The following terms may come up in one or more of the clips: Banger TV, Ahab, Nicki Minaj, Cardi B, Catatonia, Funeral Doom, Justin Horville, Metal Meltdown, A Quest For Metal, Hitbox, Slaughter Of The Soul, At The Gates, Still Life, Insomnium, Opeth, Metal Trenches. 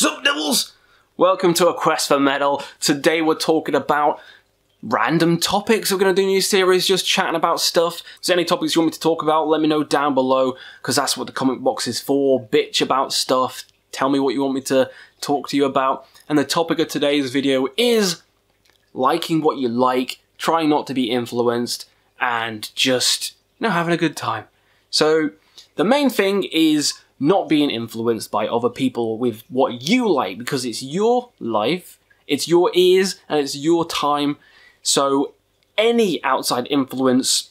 Sup devils? Welcome to A Quest For Metal. Today we're talking about random topics. We're going to do a new series just chatting about stuff. If there's any topics you want me to talk about, let me know down below, because that's what the comment box is for. Bitch about stuff. Tell me what you want me to talk to you about. And the topic of today's video is liking what you like, trying not to be influenced, and just, you know, having a good time. So the main thing is not being influenced by other people with what you like, because it's your life, it's your ears, and it's your time. So any outside influence,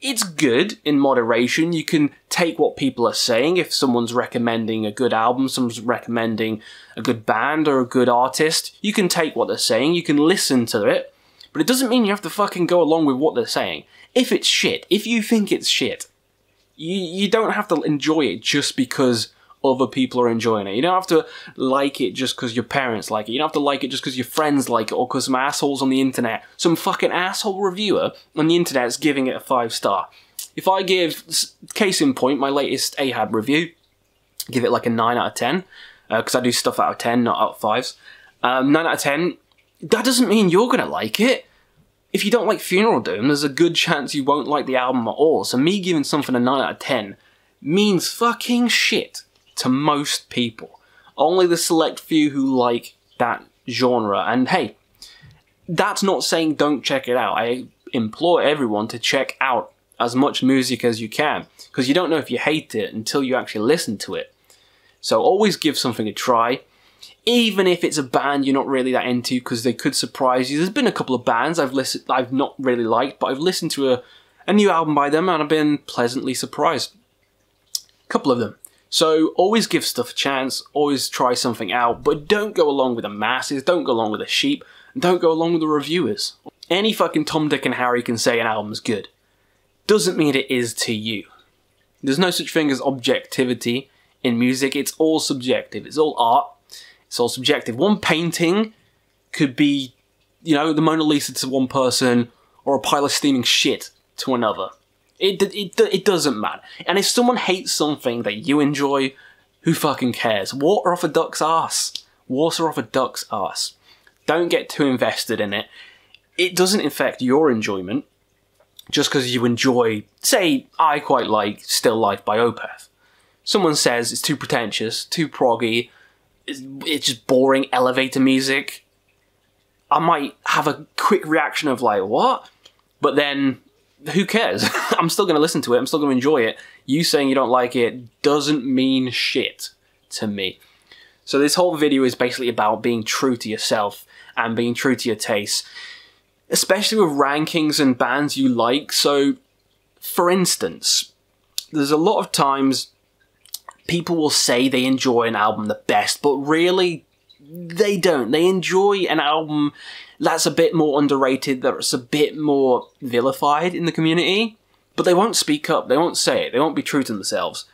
it's good in moderation. You can take what people are saying. If someone's recommending a good album, someone's recommending a good band or a good artist, you can take what they're saying, you can listen to it, but it doesn't mean you have to fucking go along with what they're saying. If it's shit, if you think it's shit, you don't have to enjoy it just because other people are enjoying it. You don't have to like it just because your parents like it. You don't have to like it just because your friends like it, or because some assholes on the internet, some fucking asshole reviewer on the internet is giving it a 5-star. If I give, case in point, my latest Ahab review, give it like a 9 out of 10, because I do stuff out of 10, not out of 5s. 9 out of 10, that doesn't mean you're going to like it. If you don't like Funeral Doom, there's a good chance you won't like the album at all. So me giving something a 9 out of 10 means fucking shit to most people. Only the select few who like that genre. And hey, that's not saying don't check it out. I implore everyone to check out as much music as you can, because you don't know if you hate it until you actually listen to it. So always give something a try, even if it's a band you're not really that into, because they could surprise you. There's been a couple of bands I've not really liked, but I've listened to a new album by them and I've been pleasantly surprised. A couple of them. So always give stuff a chance, always try something out, but don't go along with the masses, don't go along with the sheep, and don't go along with the reviewers. Any fucking Tom, Dick and Harry can say an album's good. Doesn't mean it is to you. There's no such thing as objectivity in music, it's all subjective, it's all art, it's all subjective. One painting could be, you know, the Mona Lisa to one person, or a pile of steaming shit to another. It doesn't matter. And if someone hates something that you enjoy, who fucking cares? Water off a duck's ass. Water off a duck's ass. Don't get too invested in it. It doesn't affect your enjoyment just because you enjoy, say, I quite like Still Life by Opeth. Someone says it's too pretentious, too proggy, it's just boring elevator music. I might have a quick reaction of like, what? But then, who cares? I'm still going to listen to it. I'm still going to enjoy it. You saying you don't like it doesn't mean shit to me. So this whole video is basically about being true to yourself and being true to your tastes, especially with rankings and bands you like. So, for instance, there's a lot of times people will say they enjoy an album the best, but really, they don't. They enjoy an album that's a bit more underrated, that's a bit more vilified in the community, but they won't speak up, they won't say it, they won't be true to themselves.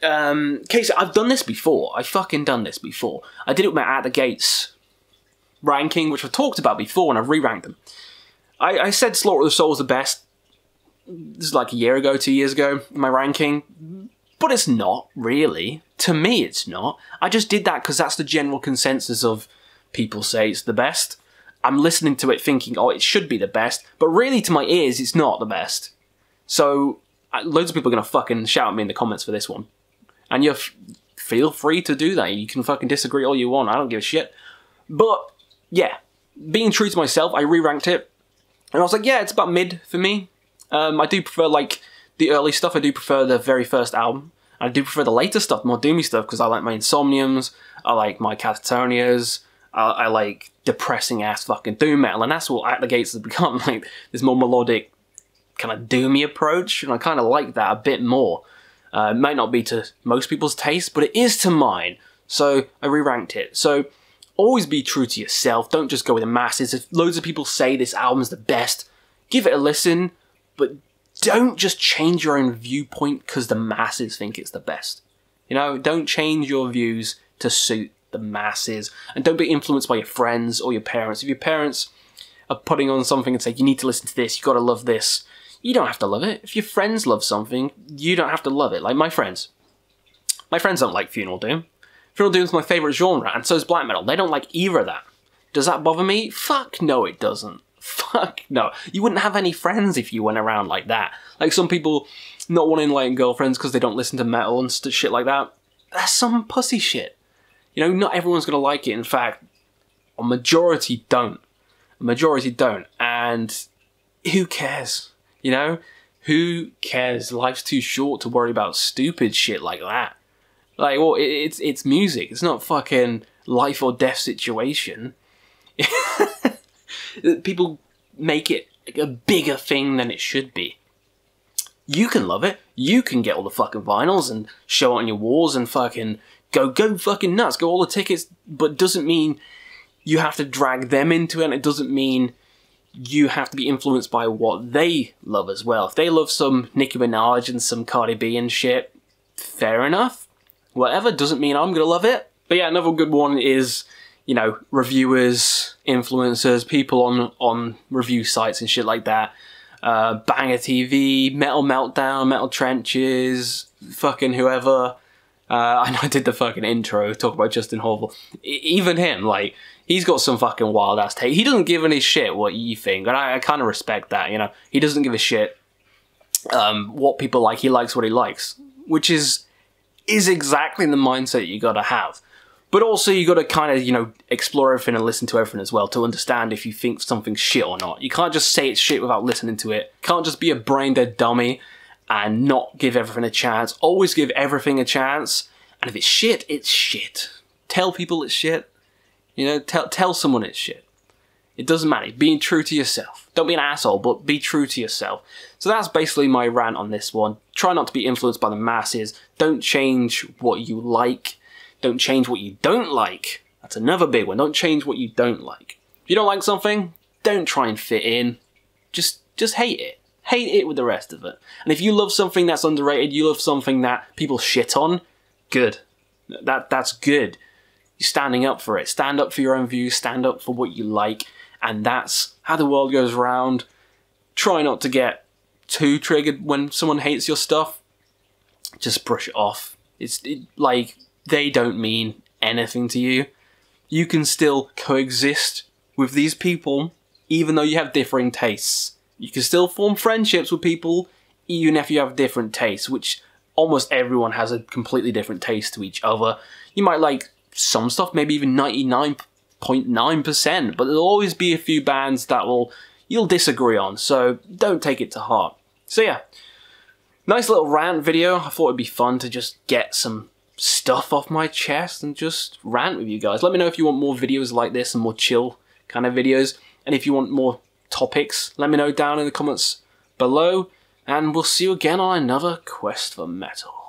Case, I've done this before. I've fucking done this before. I did it with my At The Gates ranking, which I've talked about before, and I've re-ranked them. I said Slaughter Of The Soul is the best. This is like a year ago, 2 years ago, my ranking. But it's not, really. To me, it's not. I just did that because that's the general consensus of people say it's the best. I'm listening to it thinking, oh, it should be the best, but really to my ears, it's not the best. So, loads of people are going to fucking shout at me in the comments for this one. And you feel free to do that. You can fucking disagree all you want. I don't give a shit. But, yeah, being true to myself, I re-ranked it. And I was like, yeah, it's about mid for me. I do prefer, like, the early stuff. I do prefer the very first album. I do prefer the later stuff, more doomy stuff, because I like my Insomniums, I like my Catatonias, I like depressing-ass fucking doom metal, and that's what At The Gates has become, like this more melodic, kind of doomy approach, and I kind of like that a bit more. It might not be to most people's taste, but it is to mine, so I re-ranked it. So always be true to yourself, don't just go with the masses. If loads of people say this album's the best, give it a listen, but don't just change your own viewpoint because the masses think it's the best. You know, don't change your views to suit the masses. And don't be influenced by your friends or your parents. If your parents are putting on something and say, you need to listen to this, you've got to love this, you don't have to love it. If your friends love something, you don't have to love it. Like my friends. My friends don't like Funeral Doom. Funeral Doom's my favourite genre, and so is black metal. They don't like either of that. Does that bother me? Fuck no, it doesn't. Fuck no. You wouldn't have any friends if you went around like that. Like some people not wanting like girlfriends because they don't listen to metal and shit like that. That's some pussy shit. You know, not everyone's going to like it. In fact, a majority don't. A majority don't. And who cares? You know? Who cares? Life's too short to worry about stupid shit like that. Like, well, it's music. It's not fucking life or death situation. People make it a bigger thing than it should be. You can love it. You can get all the fucking vinyls and show it on your walls and fucking go fucking nuts. Go all the tickets, but doesn't mean you have to drag them into it. And it doesn't mean you have to be influenced by what they love as well. If they love some Nicki Minaj and some Cardi B and shit, fair enough. Whatever, doesn't mean I'm gonna love it. But yeah, another good one is, you know, reviewers, influencers, people on review sites and shit like that. Banger TV, Metal Meltdown, Metal Trenches, fucking whoever. I know I did the fucking intro, talk about Justin Horville. Even him, like, he's got some fucking wild ass take. He doesn't give any shit what you think, and I kind of respect that, you know. He doesn't give a shit what people like. He likes what he likes, which is exactly the mindset you gotta have. But also you gotta kind of, you know, explore everything and listen to everything as well to understand if you think something's shit or not. You can't just say it's shit without listening to it. Can't just be a brain dead dummy and not give everything a chance. Always give everything a chance. And if it's shit, it's shit. Tell people it's shit. You know, tell someone it's shit. It doesn't matter. Being true to yourself. Don't be an asshole, but be true to yourself. So that's basically my rant on this one. Try not to be influenced by the masses. Don't change what you like. Don't change what you don't like. That's another big one. Don't change what you don't like. If you don't like something, don't try and fit in. Just hate it. Hate it with the rest of it. And if you love something that's underrated, you love something that people shit on, good. That's good. You're standing up for it. Stand up for your own views. Stand up for what you like. And that's how the world goes round. Try not to get too triggered when someone hates your stuff. Just brush it off. Like... They don't mean anything to you. You can still coexist with these people, even though you have differing tastes. You can still form friendships with people, even if you have different tastes, which almost everyone has a completely different taste to each other. You might like some stuff, maybe even 99.9%, but there'll always be a few bands that you'll disagree on, so don't take it to heart. So yeah, nice little rant video. I thought it'd be fun to just get some stuff off my chest and just rant with you guys. Let me know if you want more videos like this and more chill kind of videos, and if you want more topics, let me know down in the comments below, and we'll see you again on another Quest for Metal.